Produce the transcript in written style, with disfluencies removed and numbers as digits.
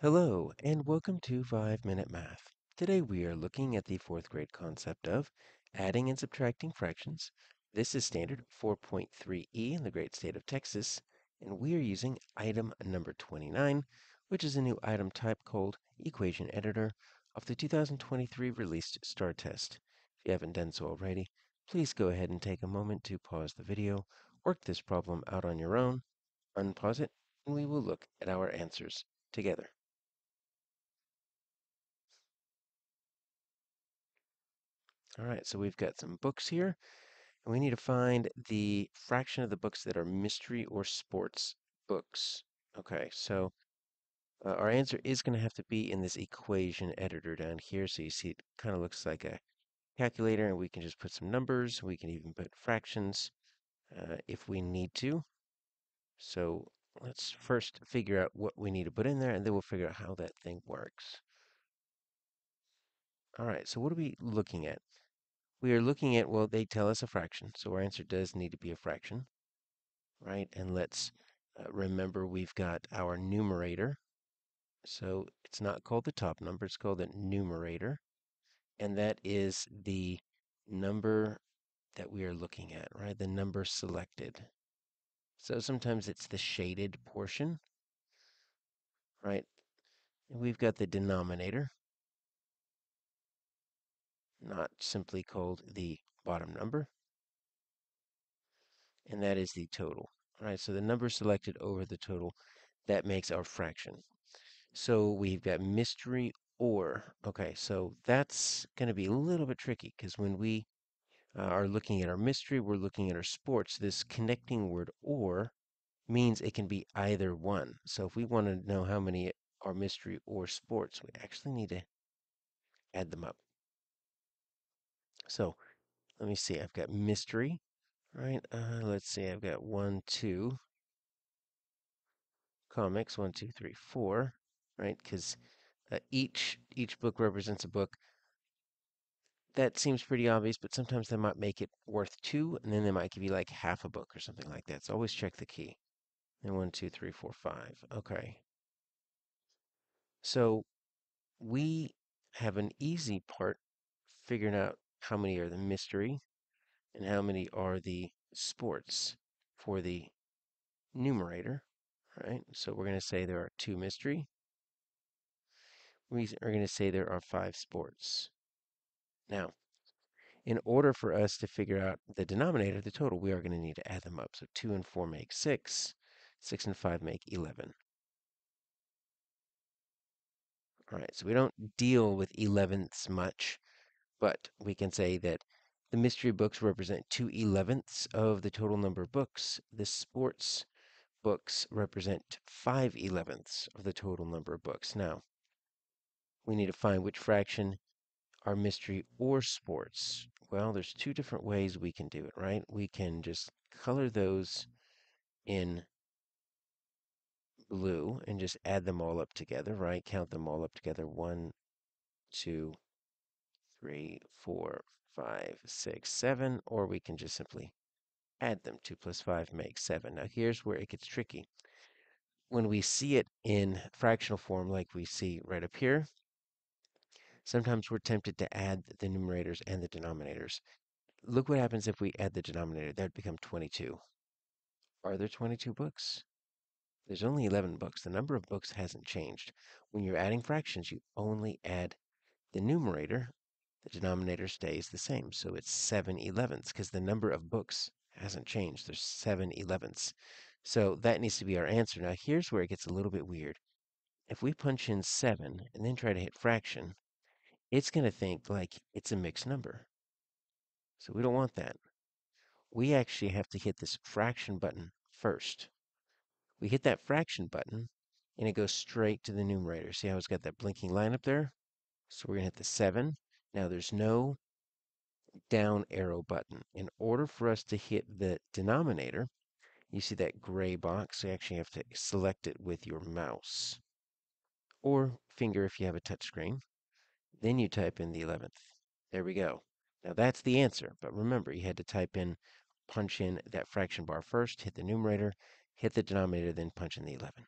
Hello, and welcome to 5-Minute Math. Today we are looking at the fourth grade concept of adding and subtracting fractions. This is standard 4.3E in the great state of Texas, and we are using item number 29, which is a new item type called Equation Editor of the 2023 released STAAR test. If you haven't done so already, please go ahead and take a moment to pause the video, work this problem out on your own, unpause it, and we will look at our answers together. All right, so we've got some books here, and we need to find the fraction of the books that are mystery or sports books. Okay, so our answer is going to have to be in this equation editor down here. So you see it kind of looks like a calculator, and we can just put some numbers. We can even put fractions if we need to. So let's first figure out what we need to put in there, and then we'll figure out how that thing works. All right, so what are we looking at? We are looking at, well, they tell us a fraction, so our answer does need to be a fraction, right? And let's remember we've got our numerator. So it's not called the top number, it's called the numerator. And that is the number that we are looking at, right? The number selected. So sometimes it's the shaded portion, right? And we've got the denominator, not simply called the bottom number, and that is the total. All right, so the number selected over the total, that makes our fraction. So we've got mystery or. Okay, so that's going to be a little bit tricky, because when we are looking at our mystery, we're looking at our sports. This connecting word or means it can be either one. So if we want to know how many are mystery or sports, we actually need to add them up. So let me see, I've got mystery, right? Let's see, I've got 1, 2, comics, 1, 2, 3, 4, right? Because each book represents a book. That seems pretty obvious, but sometimes they might make it worth 2, and then they might give you like half a book or something like that. So always check the key. And 1, 2, 3, 4, 5. Okay. So we have an easy part figuring out how many are the mystery and how many are the sports for the numerator, right? So we're going to say there are 2 mystery. We are going to say there are 5 sports. Now, in order for us to figure out the denominator, the total, we are going to need to add them up. So 2 and 4 make 6. 6 and 5 make 11. All right, so we don't deal with 11ths much. But we can say that the mystery books represent 2/11 of the total number of books. The sports books represent 5/11 of the total number of books. Now, we need to find which fraction are mystery or sports. Well, there's 2 different ways we can do it, right? We can just color those in blue and just add them all up together, right? Count them all up together. 1, 2, 3, 4, 5, 6, 7, or we can just simply add them. 2 plus 5 makes 7. Now here's where it gets tricky. When we see it in fractional form, like we see right up here, sometimes we're tempted to add the numerators and the denominators. Look what happens if we add the denominator. That would become 22. Are there 22 books? There's only 11 books. The number of books hasn't changed. When you're adding fractions, you only add the numerator. The denominator stays the same, so it's 7/11, because the number of books hasn't changed. There's 7/11. So that needs to be our answer. Now, here's where it gets a little bit weird. If we punch in 7 and then try to hit fraction, it's going to think like it's a mixed number. So we don't want that. We actually have to hit this fraction button first. We hit that fraction button, and it goes straight to the numerator. See how it's got that blinking line up there? So we're going to hit the 7. Now, there's no down arrow button. In order for us to hit the denominator, you see that gray box, you actually have to select it with your mouse or finger if you have a touchscreen. Then you type in the 11th. There we go. Now, that's the answer. But remember, you had to type in, punch in that fraction bar first, hit the numerator, hit the denominator, then punch in the 11.